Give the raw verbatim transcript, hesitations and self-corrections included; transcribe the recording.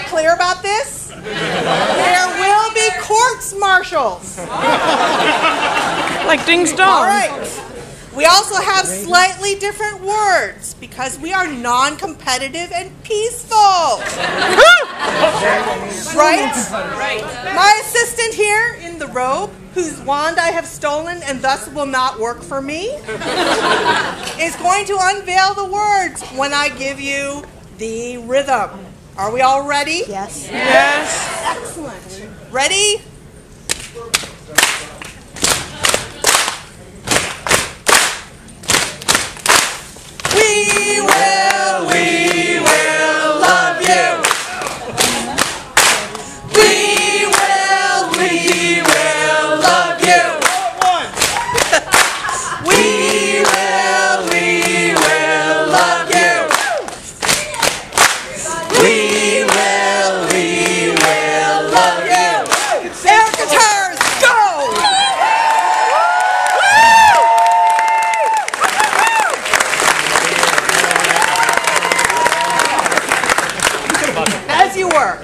I clear about this? There will be courts martials. Like ding's dong. All right. We also have slightly different words because we are non-competitive and peaceful. Right? My assistant here in the robe, whose wand I have stolen and thus will not work for me, is going to unveil the words when I give you the rhythm. Are we all ready? Yes. Yes. Yes. Excellent. Ready? We will, we will love you. We will, we will love you. We will, we will love you. We will, we will love you. Their guitars, go! As you were.